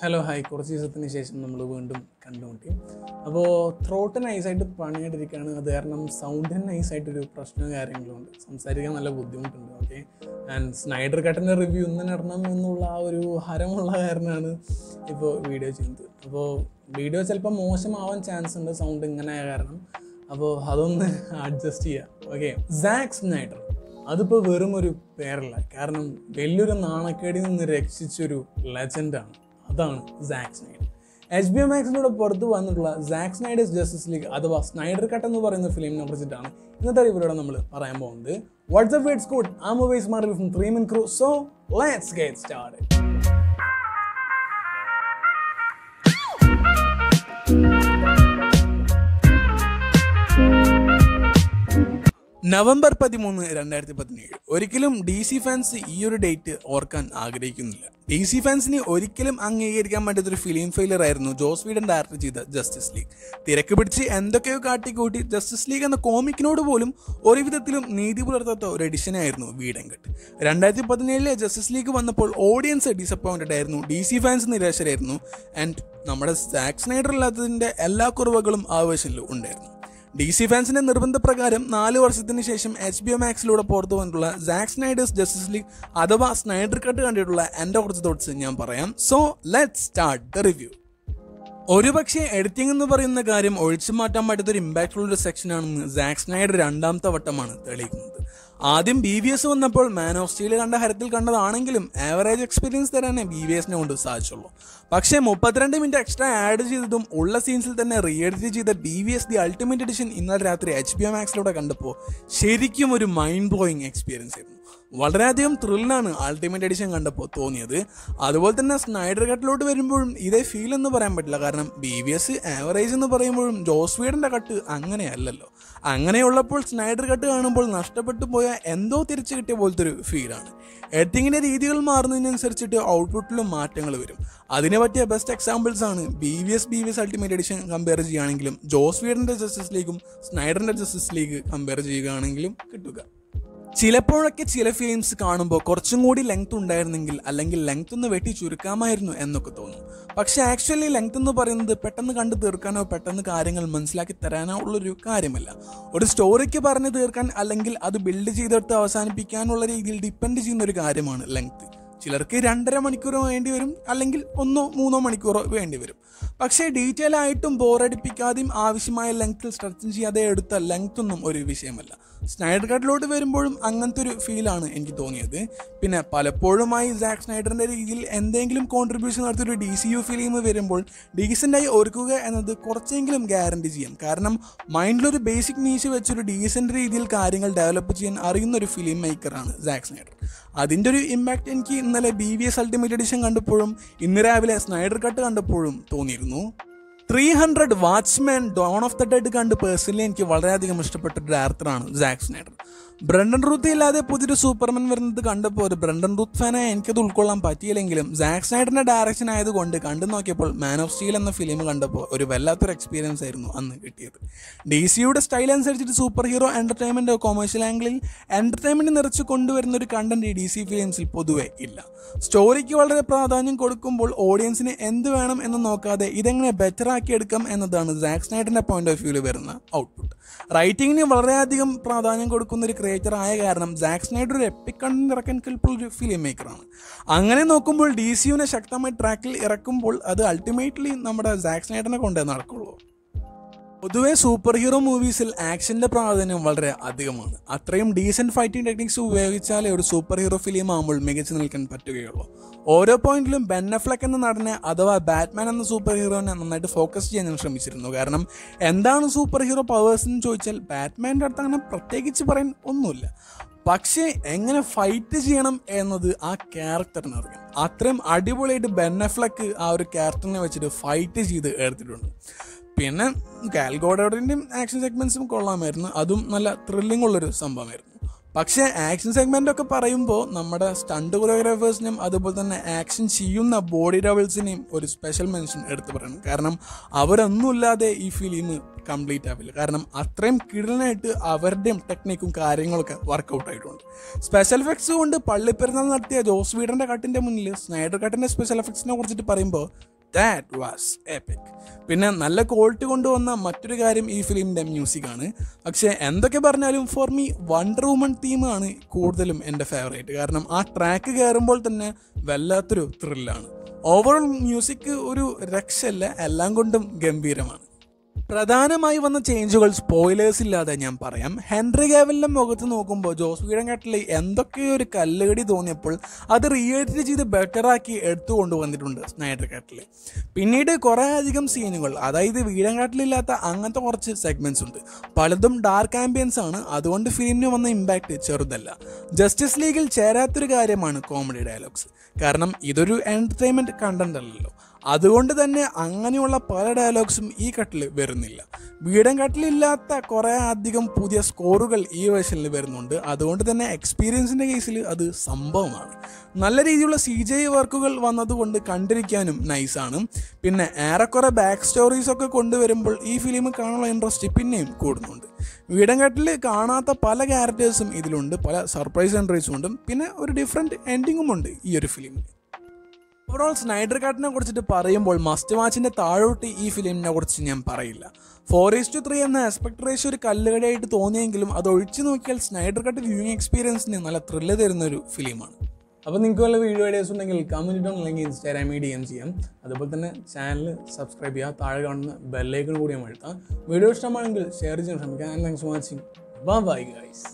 Hello hi കുറച്ച് ദിവസത്തിന് ശേഷം നമ്മൾ വീണ്ടും കണ്ടുമുട്ടി. അപ്പോൾ ത്രോട്ട് നൈസായിട്ട് പണിയായിട്ടിരിക്കുകയാണ്. അത് കാരണം സൗണ്ടിന് നൈസായിട്ടൊരു പ്രശ്നവും കാര്യങ്ങളുമുണ്ട്, സംസാരിക്കാൻ നല്ല ബുദ്ധിമുട്ടുണ്ട്. ഓക്കെ, ആൻഡ് സ്നൈഡർ കട്ടിൻ്റെ റിവ്യൂ ഇന്ന് നടണം എന്നുള്ള ആ ഒരു ഹരമുള്ള കാരണമാണ് ഇപ്പോൾ വീഡിയോ ചെയ്യുന്നത്. അപ്പോൾ വീഡിയോ ചിലപ്പോൾ മോശമാവാൻ ചാൻസ് ഉണ്ട് സൗണ്ട് ഇങ്ങനെ കാരണം. അപ്പോൾ അതൊന്ന് അഡ്ജസ്റ്റ് ചെയ്യുക. ഓക്കെ, സാക്ക് സ്നൈഡർ അതിപ്പോൾ വെറും ഒരു പേരല്ല, കാരണം വലിയൊരു നാണക്കേടിൽ നിന്ന് രക്ഷിച്ചൊരു ലെജൻഡാണ്. അതാണ് സാക്ക് സ്നൈഡർ. HBO മാക്സിലൂടെ പുറത്ത് വന്നിട്ടുള്ള സാക്ക് സ്നൈഡേഴ്സ് ജസ്റ്റിസ് ലീഗ് അഥവാ സ്നൈഡർ കട്ട് എന്ന് പറയുന്ന ഫിലിമിനെ കുറിച്ചിട്ടാണ് ഇന്നത്തെ ഇവരോട് നമ്മൾ പറയാൻ പോകുന്നത്. വാട്സ്ആപ്പ് വേർഡ്സ് കോഡ് ആ movies Marvel from 3 Man Crew. So let's get started. November 13, 2017 ഒരിക്കലും DC ഫാൻസ് ഈ ഒരു ഡേറ്റ് ഓർക്കാൻ ആഗ്രഹിക്കുന്നില്ല. DC ഫാൻസിന് ഒരിക്കലും അംഗീകരിക്കാൻ പറ്റാത്തൊരു ഫിലിം ഫെയിലർ ആയിരുന്നു ജോസ് വീഡൻ ഡയറക്റ്റ് ചെയ്ത ജസ്റ്റിസ് ലീഗ്. തിരക്ക് പിടിച്ച് എന്തൊക്കെയോ കാട്ടിക്കൂട്ടി ജസ്റ്റിസ് ലീഗ് എന്ന കോമിക്കിനോട് പോലും ഒരുവിധത്തിലും നീതി പുലർത്താത്ത ഒരു എഡിഷനായിരുന്നു വീഡൻ കട്ട്. 2017 ജസ്റ്റിസ് ലീഗ് വന്നപ്പോൾ ഓഡിയൻസ് ഡിസപ്പോയിൻറ്റഡ് ആയിരുന്നു, DC ഫാൻസ് നിരാശരായിരുന്നു, ആൻഡ് നമ്മുടെ സാക്ക് സ്നൈഡർ ഇല്ലാത്തതിൻ്റെ എല്ലാ കുറവുകളും ആ വേർഷനിൽ ഉണ്ടായിരുന്നു. DC ഫാൻസിന്റെ നിർബന്ധപ്രകാരം 4 വർഷത്തിന് ശേഷം HBO മാക്സിലൂടെ പുറത്തു വന്നിട്ടുള്ള സാക്ക് സ്നൈഡേഴ്സ് ജസ്റ്റിസ് ലീഗ് അഥവാ സ്നൈഡർ കട്ട് കണ്ടിട്ടുള്ള എൻ്റെ കുറച്ച് തോട്ട്സ് ഞാൻ പറയാം. So let's start the review. ഒരുപക്ഷെ എഡിറ്റിംഗ് എന്ന് പറയുന്ന കാര്യം ഒഴിച്ചു മാറ്റാൻ പറ്റാത്തൊരു ഇമ്പാക്റ്റുള്ളൊരു സെക്ഷനാണെന്ന് സാക്ക് സ്നൈഡർ 2-ാമത്തെ വട്ടമാണ് തെളിയിക്കുന്നത്. ആദ്യം BVS വന്നപ്പോൾ മാൻ ഓഫ് സ്റ്റീൽ കണ്ട ഹരത്തിൽ കണ്ടതാണെങ്കിലും ആവറേജ് എക്സ്പീരിയൻസ് തരാനേ BVSനെ കൊണ്ട് സാധിച്ചുള്ളൂ. പക്ഷേ 32 മിനിറ്റ് എക്സ്ട്രാ ആഡ് ചെയ്തതും ഉള്ള സീൻസിൽ തന്നെ റീ എഡിറ്റ് ചെയ്ത BVS ദി അൾട്ടിമേറ്റ് എഡിഷൻ ഇന്നലെ രാത്രി HBO മാക്സിലൂടെ കണ്ടപ്പോൾ ശരിക്കും ഒരു മൈൻഡ് ബ്ലോയിങ് എക്സ്പീരിയൻസ് ആയിരുന്നു. വളരെയധികം ത്രില്ലാണ് അൾട്ടിമേറ്റ് എഡിഷൻ കണ്ടപ്പോൾ തോന്നിയത്. അതുപോലെ തന്നെ സ്നൈഡർ കട്ടിലോട്ട് വരുമ്പോഴും ഇതേ ഫീൽ എന്ന് പറയാൻ പറ്റില്ല, കാരണം BVS ആവറേജ് എന്ന് പറയുമ്പോഴും ജോസ് വീഡൻ്റെ കട്ട് അങ്ങനെയല്ലല്ലോ. അങ്ങനെയുള്ളപ്പോൾ സ്നൈഡർ കട്ട് കാണുമ്പോൾ നഷ്ടപ്പെട്ടു പോയ എന്തോ തിരിച്ചു കിട്ടിയ പോലത്തെ ഒരു ഫീലാണ്. എഡിറ്റിങ്ങിൻ്റെ രീതികൾ മാറുന്നതിനനുസരിച്ചിട്ട് ഔട്ട്പുട്ടിലും മാറ്റങ്ങൾ വരും. അതിനെ പറ്റിയ ബെസ്റ്റ് എക്സാമ്പിൾസാണ് BVS അൾട്ടിമേറ്റ് എഡിഷൻ കമ്പയർ ചെയ്യുകയാണെങ്കിലും ജോസ് വീഡൻ്റെ ജസ്റ്റിസ് ലീഗും സ്നൈഡറിൻ്റെ ജസ്റ്റിസ് ലീഗ് കമ്പയർ ചെയ്യുകയാണെങ്കിലും കിട്ടുക. ചിലപ്പോഴൊക്കെ ചില ഫിലിംസ് കാണുമ്പോൾ കുറച്ചും കൂടി ലെങ്ത് ഉണ്ടായിരുന്നെങ്കിൽ അല്ലെങ്കിൽ ലെങ്ത് ഒന്ന് വെട്ടി ചുരുക്കാമായിരുന്നു എന്നൊക്കെ തോന്നും. പക്ഷേ ആക്ച്വലി ലെങ്ത് എന്ന് പറയുന്നത് പെട്ടെന്ന് കണ്ടു തീർക്കാനോ പെട്ടെന്ന് കാര്യങ്ങൾ മനസ്സിലാക്കി തരാനോ ഉള്ളൊരു കാര്യമല്ല. ഒരു സ്റ്റോറിക്ക് പറഞ്ഞു തീർക്കാൻ അല്ലെങ്കിൽ അത് ബിൽഡ് ചെയ്തെടുത്ത് അവസാനിപ്പിക്കാനുള്ള രീതിയിൽ ഡിപ്പെൻഡ് ചെയ്യുന്ന ഒരു കാര്യമാണ് ലെങ്ത്. ചിലർക്ക് 2.5 മണിക്കൂറോ വേണ്ടി വരും, അല്ലെങ്കിൽ 1-3 മണിക്കൂറോ വേണ്ടി വരും. പക്ഷേ ഡീറ്റെയിൽ ആയിട്ടും ബോറടിപ്പിക്കാതെയും ആവശ്യമായ ലെങ്ത്തിൽ സ്ട്രെച്ച് ചെയ്യാതെ എടുത്ത ലെങ്ത് ഒന്നും ഒരു വിഷയമല്ല. സ്നൈഡർ കട്ടിലോട്ട് വരുമ്പോഴും അങ്ങനത്തെ ഒരു ഫീലാണ് എനിക്ക് തോന്നിയത്. പിന്നെ പലപ്പോഴുമായി സാക്ക് സ്നൈഡറിൻ്റെ രീതിയിൽ എന്തെങ്കിലും കോൺട്രിബ്യൂഷൻ നടത്തിയൊരു DCU ഫിലിം വരുമ്പോൾ ഡീസൻ്റായി ഒരുക്കുക എന്നത് കുറച്ചെങ്കിലും ഗ്യാരണ്ടി ചെയ്യാം. കാരണം മൈൻഡിലൊരു ബേസിക് നീച്ച് വെച്ചൊരു ഡീസൻ്റ് രീതിയിൽ കാര്യങ്ങൾ ഡെവലപ്പ് ചെയ്യാൻ അറിയുന്നൊരു ഫിലിം മേക്കറാണ് സാക്ക് സ്നൈഡർ. അതിൻ്റെ ഒരു ഇമ്പാക്റ്റ് എനിക്ക് ഇന്നലെ BVS അൾട്ടിമേറ്റ് എഡിഷൻ കണ്ടപ്പോഴും ഇന്ന് രാവിലെ സ്നൈഡർ കട്ട് കണ്ടപ്പോഴും തോന്നിയിരുന്നു. 300 Watchmen, Don of the dead കണ്ട് പേഴ്സണലി എനിക്ക് വളരെയധികം ഇഷ്ടപ്പെട്ട ഒരു ഡയറക്ടറാണ് സാക്ക് സ്നൈഡർ. ബ്രണ്ടൻ റൂത്ത് ഇല്ലാതെ പുതിയൊരു സൂപ്പർമാൻ വരുന്നത് കണ്ടപ്പോൾ ഒരു ബ്രണ്ടൻ റൂത്ത് ഫാനായി എനിക്കത് ഉൾക്കൊള്ളാൻ പറ്റിയില്ലെങ്കിലും സാക്ക് സ്നൈഡറിൻ്റെ ഡയറക്ഷൻ ആയതുകൊണ്ട് കണ്ടു നോക്കിയപ്പോൾ മാൻ ഓഫ് സ്റ്റീൽ എന്ന ഫിലിം കണ്ടപ്പോൾ ഒരു വല്ലാത്തൊരു എക്സ്പീരിയൻസ് ആയിരുന്നു അന്ന് കിട്ടിയത്. DCയുടെ സ്റ്റൈൽ അനുസരിച്ചിട്ട് സൂപ്പർ ഹീറോ എൻ്റർടൈൻമെൻറ്റ് കൊമേഴ്ഷ്യൽ ആംഗിളിൽ എൻ്റർടൈൻമെൻറ്റ് നിറച്ച് കൊണ്ടുവരുന്ന ഒരു കണ്ടന്റ് DC ഫിലിംസിൽ പൊതുവേ ഇല്ല. സ്റ്റോറിക്ക് വളരെ പ്രാധാന്യം കൊടുക്കുമ്പോൾ ഓഡിയൻസിന് എന്ത് വേണം എന്ന് നോക്കാതെ ഇതെങ്ങനെ ബെറ്റർ ാക്കിയെടുക്കാം എന്നതാണ് സാക്ക് സ്നൈഡറിൻ്റെ പോയിന്റ് ഓഫ് വ്യൂവിൽ വരുന്ന ഔട്ട്പുട്ട്. റൈറ്റിങ്ങിന് വളരെയധികം പ്രാധാന്യം കൊടുക്കുന്ന ഒരു ക്രിയേറ്റർ ആയ കാരണം സാക്ക് സ്നൈഡർ ഒരു എപ്പിക് കണ്ടന്റ് ഇറക്കാൻ കഴിവുള്ളൊരു ഫിലിം മേക്കറാണ്. അങ്ങനെ നോക്കുമ്പോൾ DCയുവിനെ ശക്തമായ ട്രാക്കിൽ ഇറക്കുമ്പോൾ അത് അൾട്ടിമേറ്റ്ലി നമ്മുടെ സാക്ക് സ്നൈഡറിനെ കൊണ്ടേ നടക്കുള്ളൂ. പൊതുവെ സൂപ്പർ ഹീറോ മൂവീസിൽ ആക്ഷൻ്റെ പ്രാധാന്യം വളരെ അധികമാണ്. അത്രയും ഡീസൻറ്റ് ഫൈറ്റിംഗ് ടെക്നിക്സ് ഉപയോഗിച്ചാലേ ഒരു സൂപ്പർ ഹീറോ ഫിലിം ആകുമ്പോൾ മികച്ചു നിൽക്കാൻ പറ്റുകയുള്ളൂ. ഓരോ പോയിന്റിലും ബെൻ അഫ്ലെക്ക് എന്ന നടനെ അഥവാ ബാറ്റ്മാൻ എന്ന സൂപ്പർ ഹീറോനെ നന്നായിട്ട് ഫോക്കസ് ചെയ്യാൻ ഞാൻ ശ്രമിച്ചിരുന്നു. കാരണം എന്താണ് സൂപ്പർ ഹീറോ പവേഴ്സ് എന്ന് ചോദിച്ചാൽ ബാറ്റ്മാൻ്റെ അടുത്ത് അങ്ങനെ പ്രത്യേകിച്ച് പറയാൻ ഒന്നുമില്ല. പക്ഷേ എങ്ങനെ ഫൈറ്റ് ചെയ്യണം എന്നത് ആ ക്യാരക്ടറിന് അറിയാം. അത്രയും അടിപൊളിയായിട്ട് ബെൻ അഫ്ലെക്ക് ആ ഒരു ക്യാരക്ടറിനെ വെച്ചിട്ട് ഫൈറ്റ് ചെയ്ത് എടുത്തിട്ടുണ്ട്. പിന്നെ ഗാൽഗോഡോഡിൻ്റെയും ആക്ഷൻ സെഗ്മെൻറ്റ്സും കൊള്ളാമായിരുന്നു, അതും നല്ല ത്രില്ലിംഗ് ഉള്ളൊരു സംഭവമായിരുന്നു. പക്ഷേ ആക്ഷൻ സെഗ്മെൻ്റൊക്കെ പറയുമ്പോൾ നമ്മുടെ സ്റ്റണ്ട് കൊറിയോഗ്രാഫേഴ്സിനെയും അതുപോലെ തന്നെ ആക്ഷൻ ചെയ്യുന്ന ബോഡി ഡബിൾസിനെയും ഒരു സ്പെഷ്യൽ മെൻഷൻ എടുത്ത് പറയണം. കാരണം അവരൊന്നുമില്ലാതെ ഈ ഫിലിം കംപ്ലീറ്റ് ആവില്ല. കാരണം അത്രയും കിടനായിട്ട് അവരുടെയും ടെക്നിക്കും കാര്യങ്ങളൊക്കെ വർക്കൗട്ട് ആയിട്ടുണ്ട്. സ്പെഷ്യൽ എഫക്ട്സ് കൊണ്ട് പള്ളിപ്പെരുന്നാൾ നടത്തിയ ജോസ് വീടൻ്റെ കട്ടിൻ്റെ മുന്നിൽ സ്നൈഡർ കട്ടിൻ്റെ സ്പെഷ്യൽ എഫക്ട്സിനെ കുറിച്ചിട്ട് പറയുമ്പോൾ That was epic. പിന്നെ നല്ല ക്വാളിറ്റി കൊണ്ടുവന്ന മറ്റൊരു കാര്യം ഈ ഫിലിമിൻ്റെ മ്യൂസിക്കാണ്. പക്ഷേ എന്തൊക്കെ പറഞ്ഞാലും ഫോർ മീ വണ്ടർ വുമൺ തീമാണ് കൂടുതലും എൻ്റെ ഫേവറേറ്റ്. കാരണം ആ ട്രാക്ക് കയറുമ്പോൾ തന്നെ വല്ലാത്തൊരു ത്രില്ലാണ്. ഓവറോൾ മ്യൂസിക് ഒരു രക്ഷയില്ല, എല്ലാം കൊണ്ടും ഗംഭീരമാണ്. പ്രധാനമായി വന്ന ചേഞ്ചുകൾ സ്പോയിലേഴ്സ് ഇല്ലാതെ ഞാൻ പറയാം. ഹെൻറി കാവിലിൻ്റെ മുഖത്ത് നോക്കുമ്പോൾ ജോസ് വീടൻ കട്ടിലെ എന്തൊക്കെയോ ഒരു കല്ലുകടി തോന്നിയപ്പോൾ അത് റീഎഡിറ്റ് ചെയ്ത് ബെറ്ററാക്കി എടുത്തു കൊണ്ടുവന്നിട്ടുണ്ട് സ്നൈഡർ കട്ടിൽ. പിന്നീട് കുറേ അധികം സീനുകൾ, അതായത് വീടൻ കട്ടിലില്ലാത്ത അങ്ങനത്തെ കുറച്ച് സെഗ്മെൻറ്റ്സ് ഉണ്ട്. പലതും ഡാർക്ക് ആംബിയൻസ് ആണ്, അതുകൊണ്ട് ഫിലിമിന് വന്ന ഇമ്പാക്റ്റ് ചെറുതല്ല. ജസ്റ്റിസ് ലീഗിൽ ചേരാത്തൊരു കാര്യമാണ് കോമഡി ഡയലോഗ്സ്. കാരണം ഇതൊരു എൻ്റർടൈൻമെൻറ്റ് കണ്ടന്റ് അല്ലല്ലോ, അതുകൊണ്ട് തന്നെ അങ്ങനെയുള്ള പല ഡയലോഗ്സും ഈ കട്ടിൽ വരുന്നില്ല. വീടൻ കട്ടിലില്ലാത്ത കുറേ അധികം പുതിയ സ്കോറുകൾ ഈ വേർഷനിൽ വരുന്നുണ്ട്. അതുകൊണ്ട് തന്നെ എക്സ്പീരിയൻസിൻ്റെ കേസിൽ അത് സംഭവമാണ്. നല്ല രീതിയിലുള്ള CGI വർക്കുകൾ വന്നതുകൊണ്ട് കണ്ടിരിക്കാനും നൈസാണ്. പിന്നെ ഏറെക്കുറെ ബാക്ക് സ്റ്റോറീസൊക്കെ കൊണ്ടുവരുമ്പോൾ ഈ ഫിലിം കാണാനുള്ള ഇൻട്രസ്റ്റ് പിന്നെയും കൂടുന്നുണ്ട്. വീടൻ കട്ടിൽ കാണാത്ത പല ക്യാരക്ടേഴ്സും ഇതിലുണ്ട്, പല സർപ്രൈസ് എൻട്രീസും ഉണ്ട്. പിന്നെ ഒരു ഡിഫറെൻറ്റ് എൻഡിങ്ങും ഉണ്ട് ഈ ഒരു ഫിലിമിൽ. ഓവറോൾ സ്നൈഡർ കട്ടിനെ കുറിച്ചിട്ട് പറയുമ്പോൾ മസ്റ്റ് വാച്ചിൻ്റെ താഴോട്ട് ഈ ഫിലിമിനെ കുറിച്ച് ഞാൻ പറയില്ല. 4:3 എന്ന ആസ്പെക്ട് റേഷ്യോ ഒരു കല്ലുകടിയായിട്ട് തോന്നിയെങ്കിലും അത് ഒഴിച്ചു നോക്കിയാൽ സ്നൈഡർ കട്ട് വ്യൂവിങ് എക്സ്പീരിയൻസിന് നല്ല ത്രില്ല് തരുന്നൊരു ഫിലിമാണ്. അപ്പോൾ നിങ്ങൾക്ക് വല്ല വീഡിയോ ഐഡിയാസ് ഉണ്ടെങ്കിൽ കമൻറ്റ് ഇടാം, അല്ലെങ്കിൽ ഇൻസ്റ്റാഗ്രാം DM ചെയ്യാം. അതുപോലെ തന്നെ ചാനൽ സബ്സ്ക്രൈബ് ചെയ്യുക, താഴെ കാണുന്ന ബെല്ലൈക്കൺ കൂടി അമഴ്ത്താം. വീഡിയോ ഇഷ്ടമാണെങ്കിൽ ഷെയർ ചെയ്യാൻ ശ്രമിക്കാം. And thanks for watching. Bye guys.